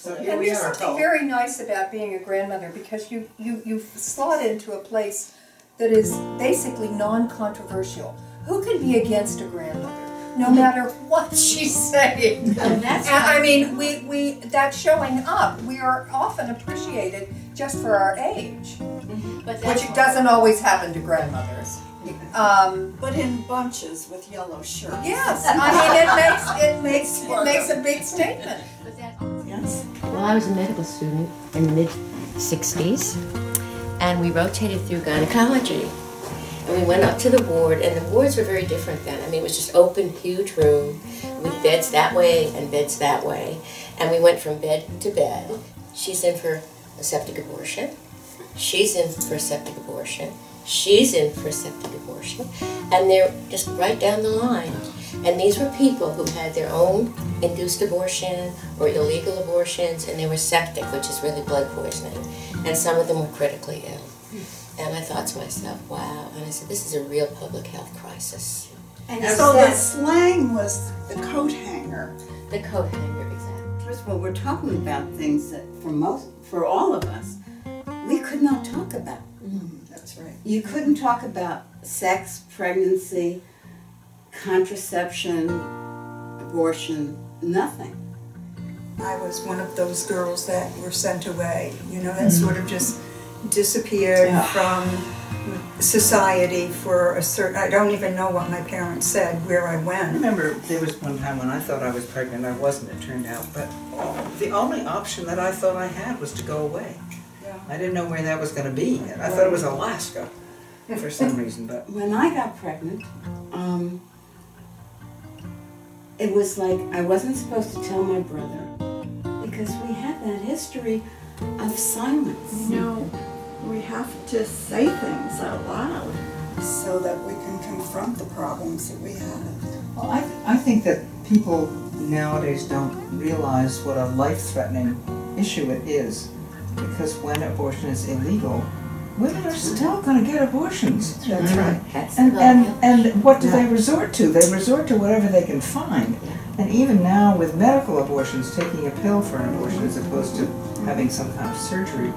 So here we are. And there's something very nice about being a grandmother, because you slot into a place that is basically non-controversial. Who can be against a grandmother, no matter what she's saying? That's I mean, that's showing up. We are often appreciated just for our age, but which doesn't always happen to grandmothers. But in bunches with yellow shirts. Yes, I mean it makes a big statement. Yes. Well, I was a medical student in the mid-'60s, and we rotated through gynecology. And we went up to the ward, and the wards were very different then. I mean, it was just open, huge room with beds that way and beds that way. And we went from bed to bed. She's in for a septic abortion. She's in for a septic abortion. She's in for a septic abortion. And they're just right down the line. And these were people who had their own induced abortion or illegal abortions, and they were septic, which is really blood poisoning. And some of them were critically ill. And I thought to myself, wow. And I said, this is a real public health crisis. And so the slang was the coat hanger. The coat hanger, exactly. First of all, we're talking about things that for all of us, we could not talk about. That's right. You couldn't talk about sex, pregnancy, contraception, abortion, nothing. I was one of those girls that were sent away, you know, that sort of just disappeared from society for a certain, I don't even know what my parents said, where I went. I remember there was one time when I thought I was pregnant, I wasn't, it turned out, but the only option that I thought I had was to go away. Yeah. I didn't know where that was going to be. I thought it was Alaska for some reason. But when I got pregnant, it was like I wasn't supposed to tell my brother, because we had that history of silence. No, we have to say things out loud so that we can confront the problems that we have. Well, I think that people nowadays don't realize what a life-threatening issue it is, because when abortion is illegal, women are still going to get abortions. That's right. That's and what do they resort to? They resort to whatever they can find. And even now with medical abortions, taking a pill for an abortion as opposed to having some kind of surgery,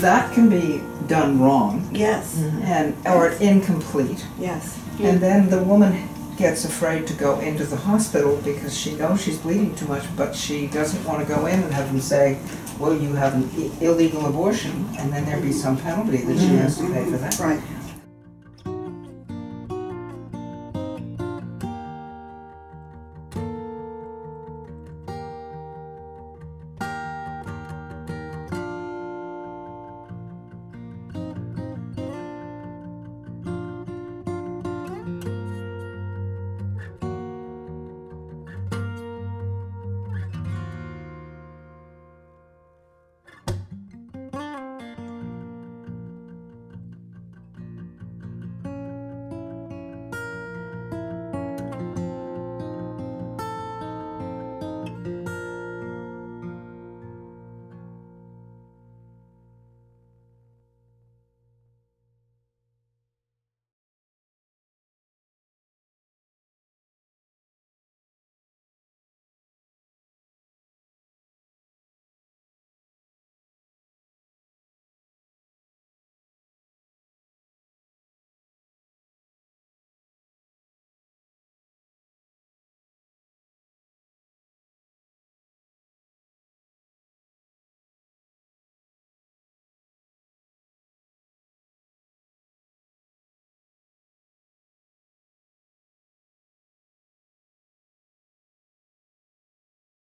that can be done wrong. Yes. And or incomplete. Yes. And then the woman gets afraid to go into the hospital because she knows she's bleeding too much, but she doesn't want to go in and have them say, well, you have an illegal abortion, and then there'd be some penalty that she has to pay for that. Right.